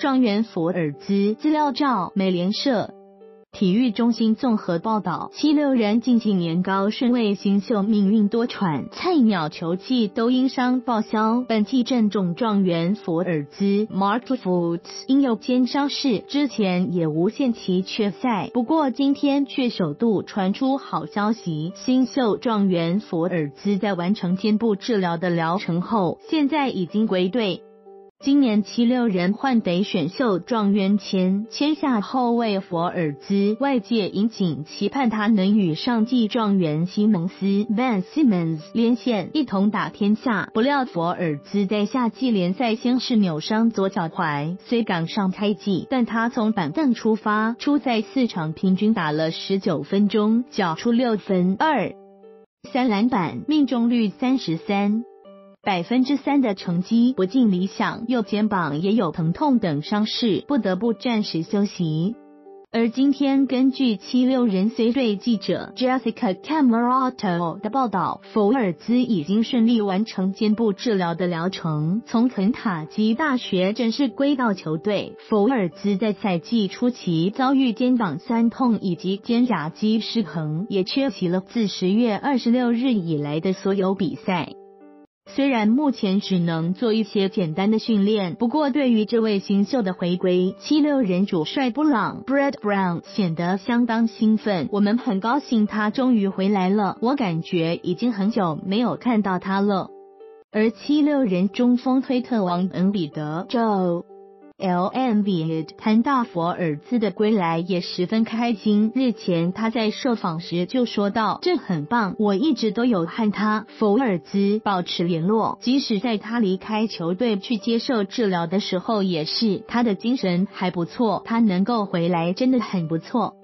状元福尔兹资料照，美联社体育中心综合报道，76人近几年高顺位新秀命运多舛，菜鸟球季都因伤报销。本季正中状元福尔兹 Markelle Fultz 因右肩伤势，之前也无限期缺赛，不过今天却首度传出好消息，新秀状元福尔兹在完成肩部治疗的疗程后，现在已经归队。今年76人换得选秀状元签下后卫福尔兹，外界引颈期盼他能与上季状元西蒙斯 Van Simmons 连线，一同打天下。不料福尔兹在夏季联赛先是扭伤左脚踝，虽赶上开季，但他从板凳出发，初赛4场平均打了19分钟，缴出6分、2.3 篮板，命中率 33.3% 的成绩不尽理想，右肩膀也有疼痛等伤势，不得不暂时休息。而今天根据76人随队记者 Jessica Camerotto 的报道，福尔兹已经顺利完成肩部治疗的疗程，从肯塔基大学正式归到球队。福尔兹在赛季初期遭遇肩膀酸痛以及肩胛肌失衡，也缺席了自10月26日以来的所有比赛。虽然目前只能做一些简单的训练，不过对于这位新秀的回归，76人主帅布朗 Brad Brown 显得相当兴奋。我们很高兴他终于回来了，我感觉已经很久没有看到他了。而76人中锋推特王恩比德 Joe Embiid 谈到福尔兹的归来也十分开心，日前他在受访时就说到，这很棒，我一直都有和他福尔兹保持联络，即使在他离开球队去接受治疗的时候也是，他的精神还不错，他能够回来真的很不错。